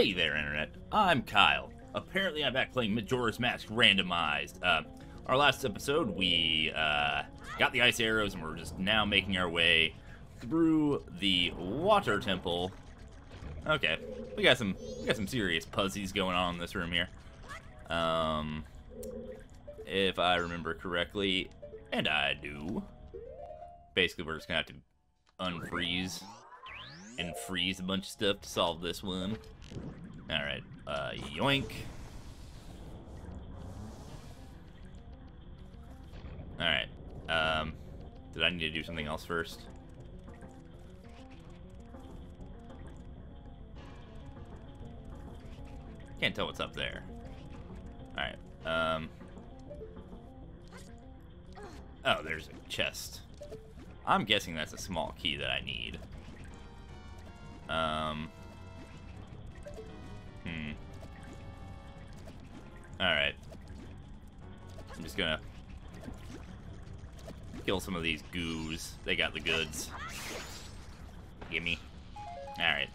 Hey there, Internet. I'm Kyle. Apparently, I'm back playing Majora's Mask Randomized. Our last episode, we got the ice arrows, and we're just now making our way through the water temple. Okay, we got some serious puzzies going on in this room here. If I remember correctly, and I do. Basically, we're just gonna have to unfreeze and freeze a bunch of stuff to solve this one. All right, yoink. All right. Did I need to do something else first? Can't tell what's up there. All right. Oh, there's a chest. I'm guessing that's a small key that I need. All right. I'm just gonna kill some of these goos. They got the goods. Gimme. All right.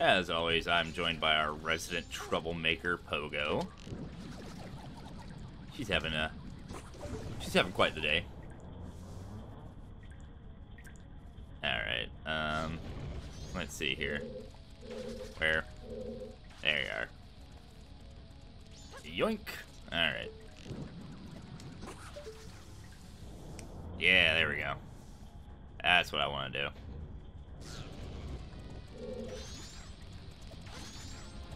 As always, I'm joined by our resident troublemaker, Pogo. She's having quite the day. All right. Let's see here. Where? There you are. Yoink. All right. Yeah, there we go. That's what I want to do.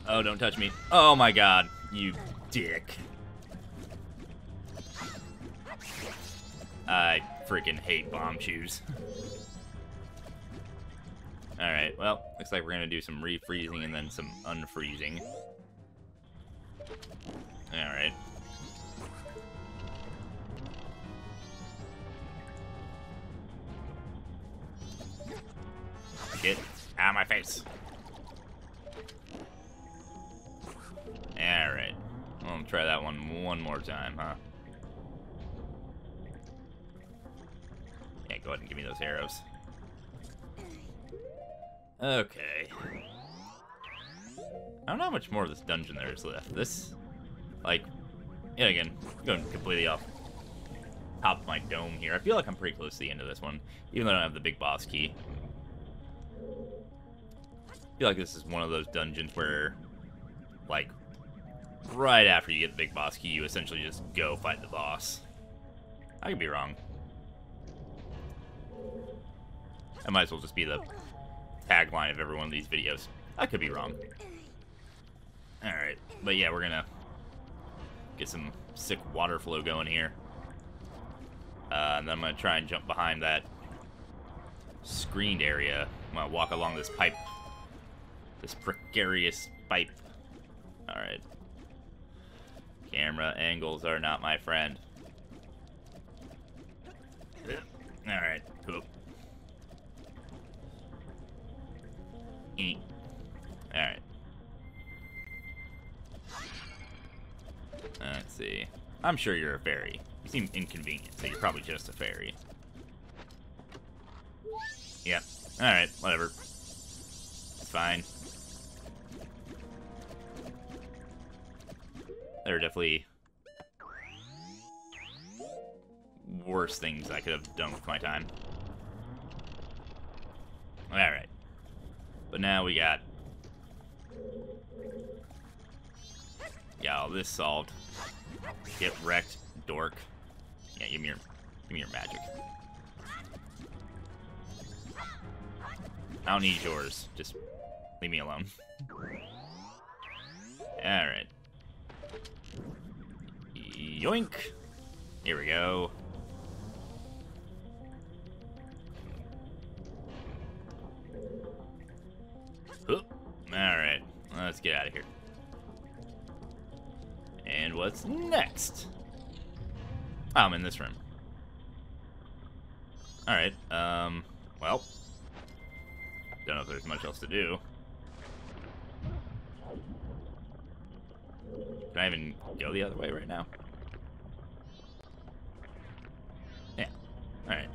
Oh, don't touch me. Oh my god, you dick. I freaking hate bomb shoes. Alright, well, looks like we're gonna do some refreezing and then some unfreezing. Alright. Get out of my face! Alright. Well, I'll try that one more time, huh? Yeah, go ahead and give me those arrows. Okay. I don't know how much more of this dungeon there is left. This, like, yeah, again, I'm going completely off top of my dome here. I feel like I'm pretty close to the end of this one, even though I don't have the big boss key. I feel like this is one of those dungeons where, like, right after you get the big boss key, you essentially just go fight the boss. I could be wrong. That might as well just be the tagline of every one of these videos. I could be wrong. Alright, but yeah, we're gonna get some sick water flow going here. And then I'm gonna try and jump behind that screened area. I'm gonna walk along this pipe. This precarious pipe. Alright. Camera angles are not my friend. Alright, cool. Eat. All right. Let's see. I'm sure you're a fairy. You seem inconvenient, so you're probably just a fairy. Yep. All right. Whatever. It's fine. There are definitely worse things I could have done with my time. All right. But now we got, all this solved. Get wrecked, dork. Yeah, give me your magic. I don't need yours. Just leave me alone. All right. Yoink. Here we go. Alright, let's get out of here. And what's next? Oh, I'm in this room. Alright, well. Don't know if there's much else to do. Can I even go the other way right now? Yeah, alright.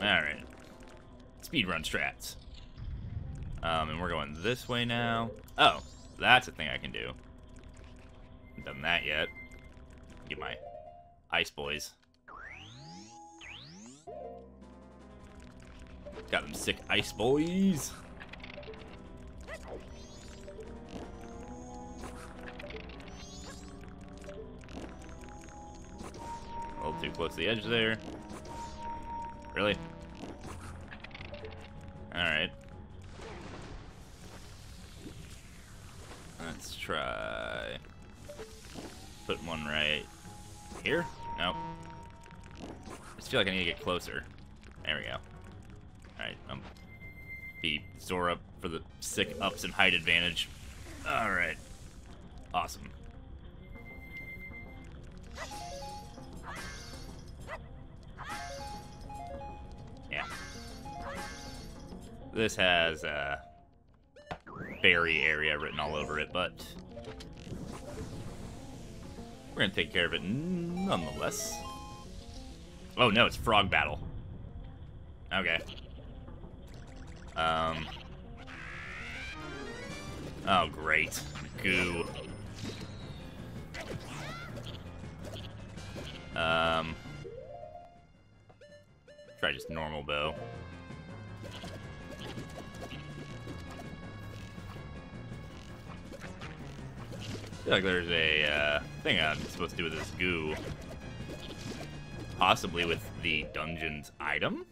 Alright. Speedrun strats. And we're going this way now. Oh, that's a thing I can do. Haven't done that yet. Get my ice boys. Got them sick ice boys. A little too close to the edge there. Really? Alright. Let's try... put one right here? Nope. I just feel like I need to get closer. There we go. Alright, be Zora for the sick ups and height advantage. Alright. Awesome. Yeah. This has, fairy area written all over it, but... we're gonna take care of it nonetheless. Oh no, it's frog battle. Okay. Oh great. Goo. Try just normal bow. I feel like there's a thing I'm supposed to do with this goo. Possibly with the dungeon's item?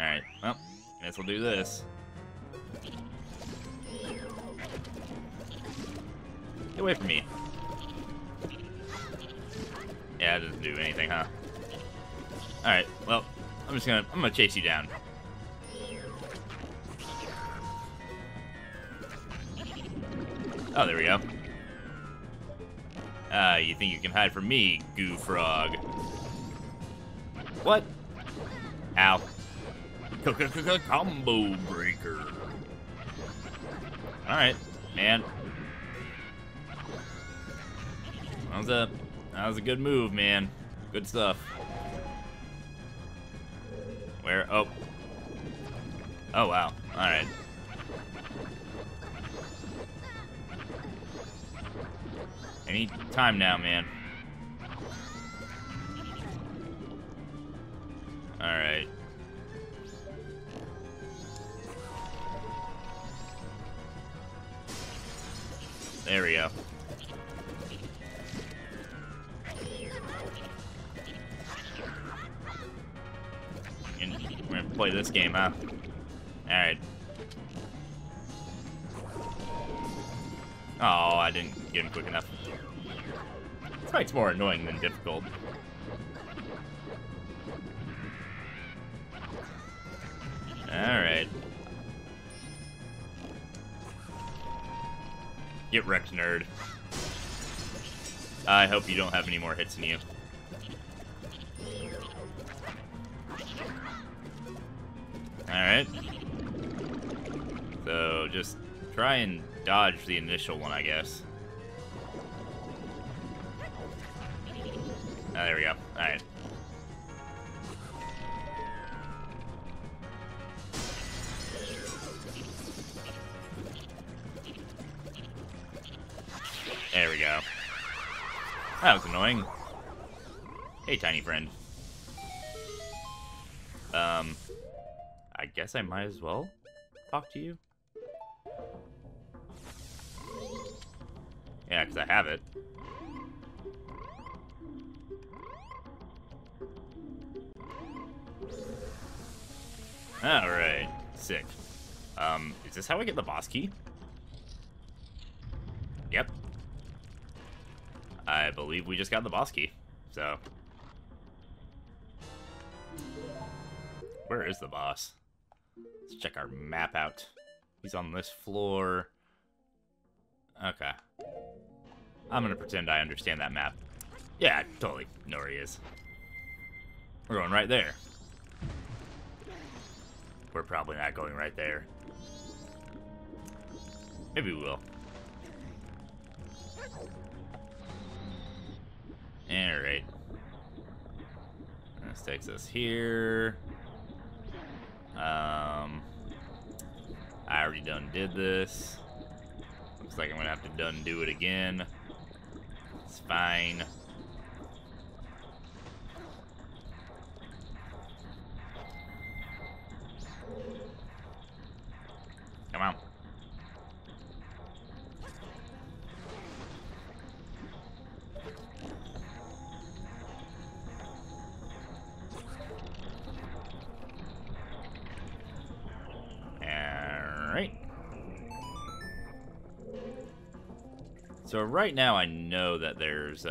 Alright, well, guess we'll do this. Get away from me. Yeah, it doesn't do anything, huh? Alright, well, I'm gonna chase you down. Oh, there we go. You think you can hide from me, goo frog? What? Ow. Combo breaker. Alright, man. That was a good move, man. Good stuff. Where? Oh. Oh, wow. Alright. I need time now, man. Alright. There we go. We're gonna play this game, huh? Alright. Oh, I didn't get him quick enough. This fight's more annoying than difficult. Alright. Get wrecked, nerd. I hope you don't have any more hits in you. Alright. So, just try and dodge the initial one, I guess. Oh, there we go. Alright. There we go. That was annoying. Hey, tiny friend. I guess I might as well talk to you. Yeah, because I have it. Alright, sick. Is this how I get the boss key? Yep. I believe we just got the boss key, so... where is the boss? Let's check our map out. He's on this floor. Okay. I'm gonna pretend I understand that map. Yeah, I totally know where he is. We're going right there. We're probably not going right there. Maybe we will. Alright. This takes us here. I already done did this. Looks like I'm gonna have to done do it again. It's fine. Come on. So right now I know that there's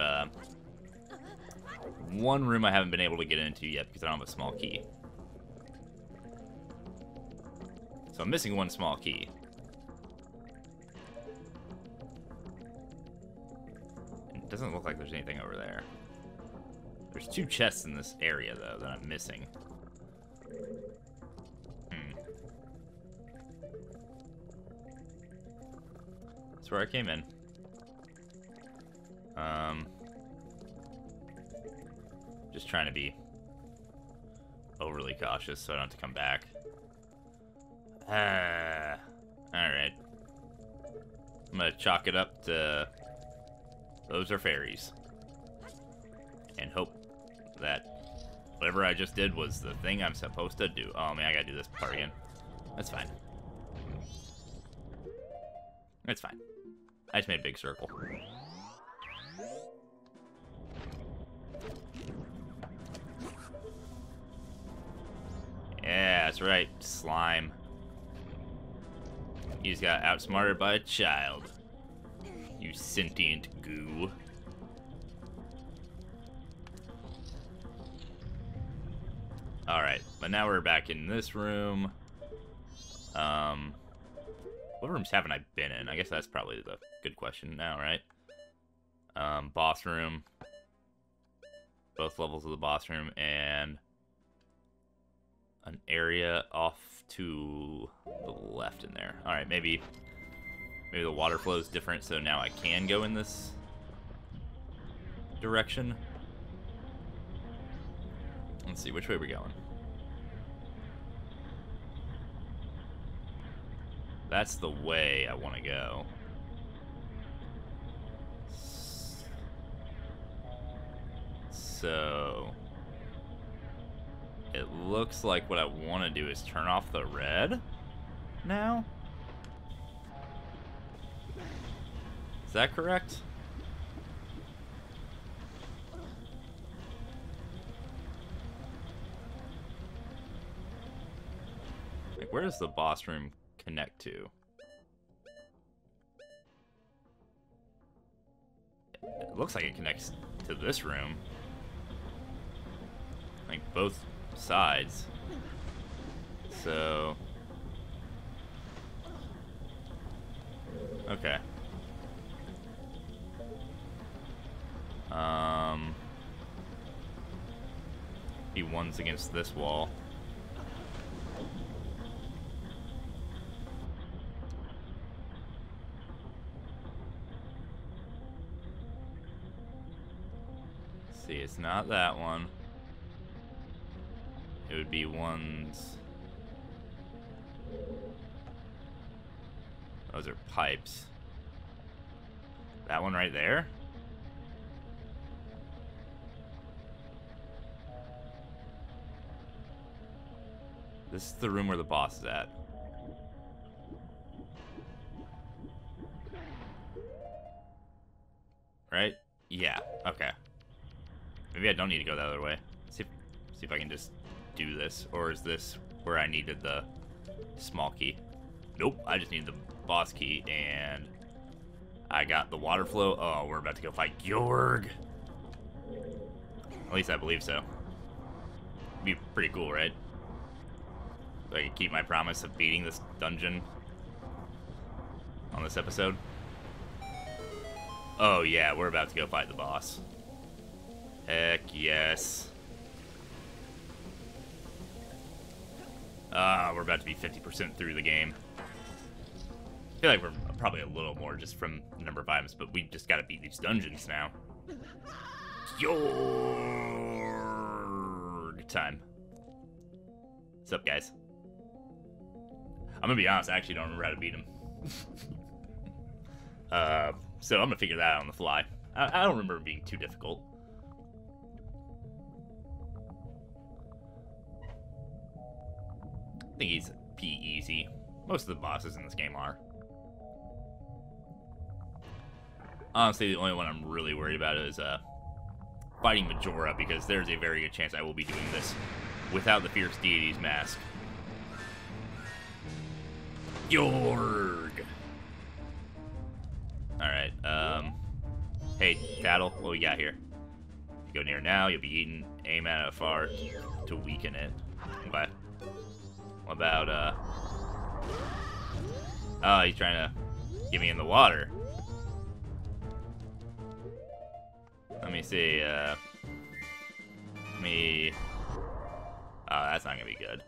one room I haven't been able to get into yet because I don't have a small key. So I'm missing one small key. It doesn't look like there's anything over there. There's two chests in this area though that I'm missing. That's where I came in. Just trying to be overly cautious so I don't have to come back. Alright. I'm gonna chalk it up to those are fairies. And hope that whatever I just did was the thing I'm supposed to do. Oh man, I gotta do this part again. That's fine. That's fine. I just made a big circle. Yeah, that's right, slime. You just got outsmarted by a child. You sentient goo. Alright, but now we're back in this room. What rooms haven't I been in? I guess that's probably the good question now, right? Boss room. Both levels of the boss room and an area off to the left in there. All right, maybe the water flow is different, so now I can go in this direction. Let's see, which way we're going. That's the way I want to go. So it looks like what I want to do is turn off the red now? Is that correct? Like, where does the boss room connect to? It looks like it connects to this room. Like, both sides. So okay. He one's against this wall. See, it's not that one. It would be ones. Those are pipes. That one right there? This is the room where the boss is at. Right? Yeah, okay. Maybe I don't need to go the other way. See if I can just do this, or is this where I needed the small key? Nope, I just need the boss key, and I got the water flow. Oh, we're about to go fight Georg. At least I believe so. It'd be pretty cool, right? So I can keep my promise of beating this dungeon on this episode. Oh yeah, we're about to go fight the boss. Heck yes. We're about to be 50% through the game. I feel like we're probably a little more just from the number of items, but we just gotta beat these dungeons now. Yorg! of time. What's up, guys? I'm gonna be honest, I actually don't remember how to beat him. So I'm gonna figure that out on the fly. I don't remember it being too difficult. I think he's pretty easy. Most of the bosses in this game are. Honestly, the only one I'm really worried about is fighting Majora, because there's a very good chance I will be doing this without the Fierce Deity's Mask. Yorg! Alright, hey, Tattle, what we got here? If you go near now, you'll be eaten. Aim at it far to weaken it. Okay. What about, oh, he's trying to get me in the water. Let me see, oh, that's not gonna be good.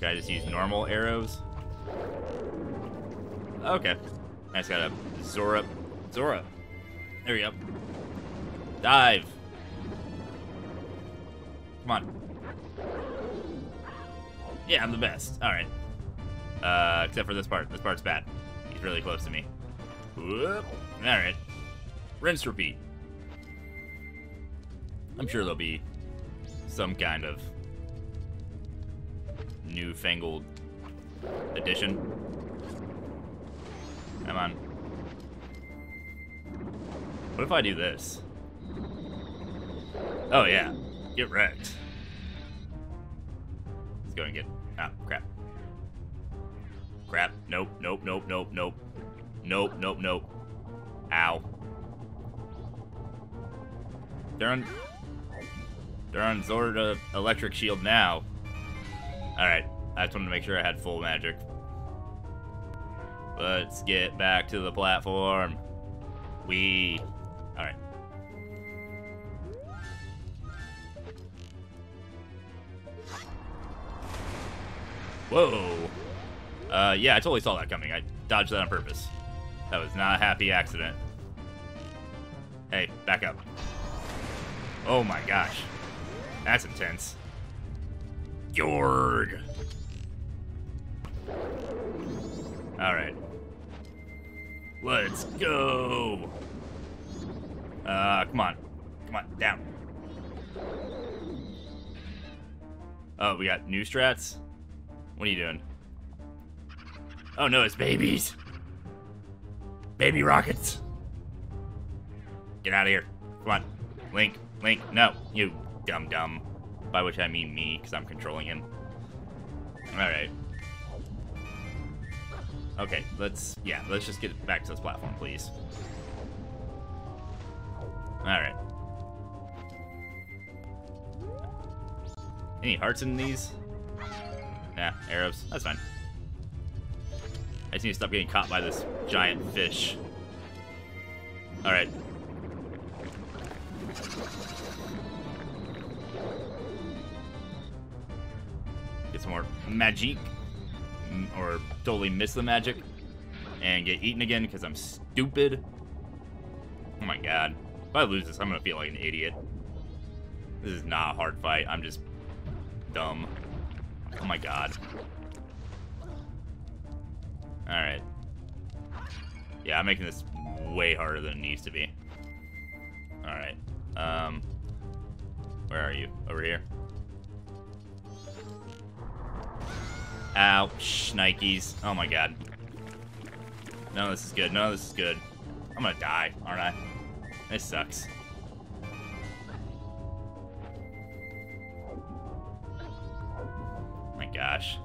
Can I just use normal arrows? Okay. I just gotta Zora. Zora! There we go. Dive! Come on. Yeah, I'm the best. Alright. Except for this part. This part's bad. He's really close to me. Alright. Rinse, repeat. I'm sure there'll be some kind of newfangled edition. Come on. What if I do this? Oh, yeah. Get wrecked. Let's go and get... Ah, crap. Crap. Nope, nope, nope, nope, nope. Nope, nope, nope. Ow. They're on Zorda Electric Shield now. Alright, I just wanted to make sure I had full magic. Let's get back to the platform. We... Alright. Whoa! Yeah, I totally saw that coming. I dodged that on purpose. That was not a happy accident. Hey, back up. Oh my gosh. That's intense. Yorg! Alright. Let's go! Come on. Come on, down. Oh, we got new strats? What are you doing? Oh no, it's babies! Baby rockets! Get out of here. Come on. Link, Link, no, you dum-dum. By which I mean me, because I'm controlling him. Alright. Okay, let's just get back to this platform, please. Alright. Any hearts in these? Nah, arrows. That's fine. I just need to stop getting caught by this giant fish. Alright. Get some more magic. Or totally miss the magic. And get eaten again because I'm stupid. Oh my god. If I lose this, I'm going to feel like an idiot. This is not a hard fight. I'm just dumb. Oh my god. Alright. Yeah, I'm making this way harder than it needs to be. Alright. Where are you? Over here? Ow, shnikes. Oh my god. None of this is good. None of this is good. I'm gonna die, aren't I? This sucks. Oh my gosh.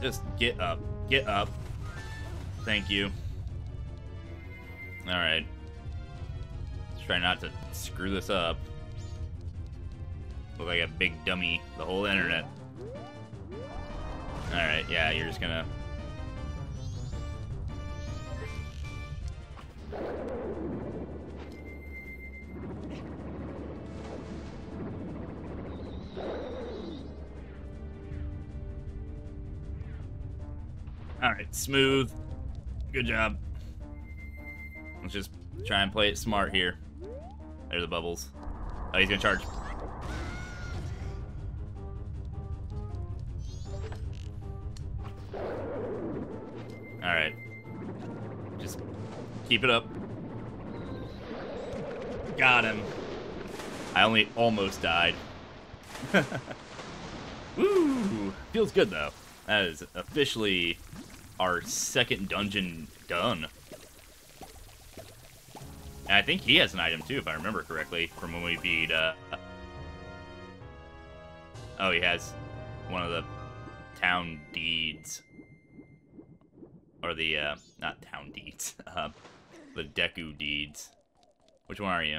Just get up. Get up. Thank you. Alright. Let's try not to screw this up. Look like a big dummy, the whole internet. Alright, yeah, you're just gonna... Alright, smooth. Good job. Let's just try and play it smart here. There's the bubbles. Oh, he's gonna charge. Alright. Just keep it up. Got him. I only almost died. Woo! Feels good, though. That is officially our second dungeon done. And I think he has an item, too, if I remember correctly, from when we beat, oh, he has one of the town deeds. Or the, not town deeds. The Deku deeds. Which one are you?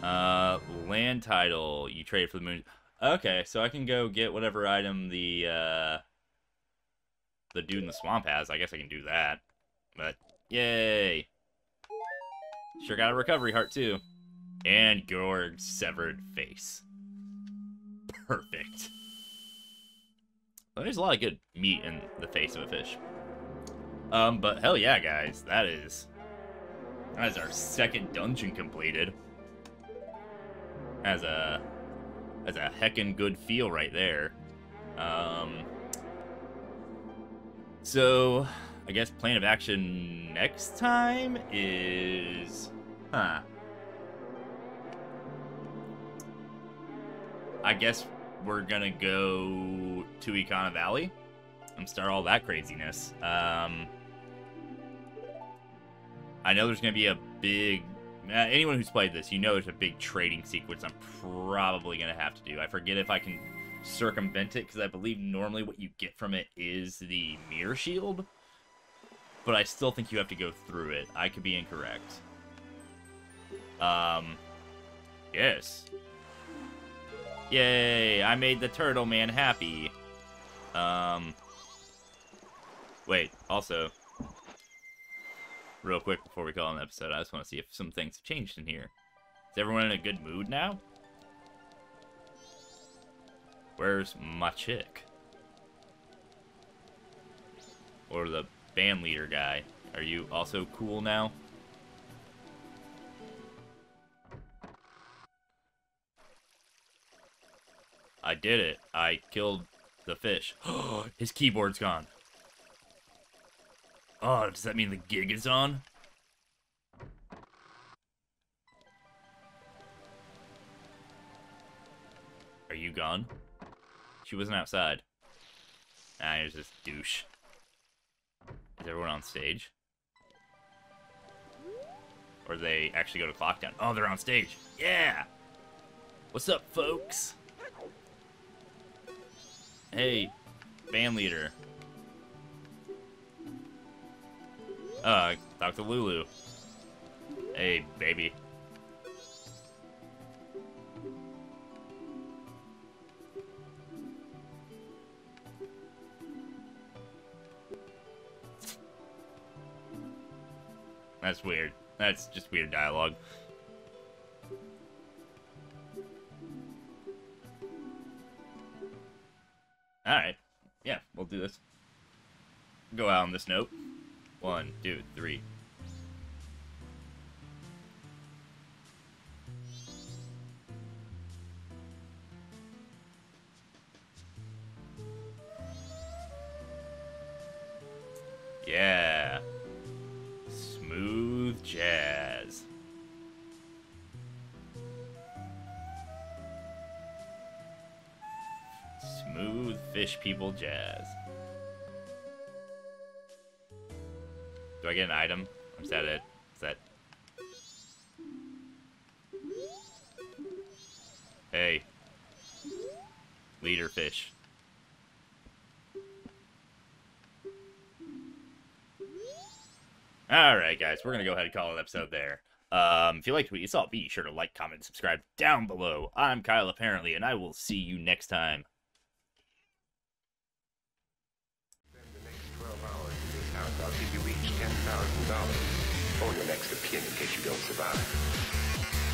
Land title. You trade for the moon. Okay, so I can go get whatever item the dude in the swamp has. I guess I can do that. But, yay! Sure got a recovery heart, too. And your severed face. Perfect. Well, there's a lot of good meat in the face of a fish. But hell yeah, guys. That is our second dungeon completed. That's a heckin' good feel right there. So, I guess plan of action next time is... I guess we're gonna go to Ikana Valley and start all that craziness. I know there's gonna be a big... anyone who's played this, you know there's a big trading sequence I'm probably going to have to do. I forget if I can circumvent it, because I believe normally what you get from it is the mirror shield. But I still think you have to go through it. I could be incorrect. Yes. Yay, I made the turtle man happy. Wait, also... Real quick before we call an episode, I just want to see if some things have changed in here. Is everyone in a good mood now? Where's my chick? Or the band leader guy? Are you also cool now? I did it. I killed the fish. His keyboard's gone. Oh, does that mean the gig is on? Are you gone? She wasn't outside. Ah, here's this douche. Is everyone on stage? Or do they actually go to clock down? Oh, they're on stage. Yeah! What's up, folks? Hey, band leader. Talk to Lulu. Hey, baby. That's weird. That's just weird dialogue. Alright. Yeah, we'll do this. Go out on this note. 1, 2, 3. Yeah. Smooth jazz. Smooth fish people jazz. Do I get an item? Or is that it? Is that... Hey. Leader fish. Alright, guys. We're going to go ahead and call it an episode there. If you liked what you saw, be sure to like, comment, and subscribe down below. I'm Kyle Apparently, and I will see you next time. I'll give you each $10,000 for your next appeal in case you don't survive.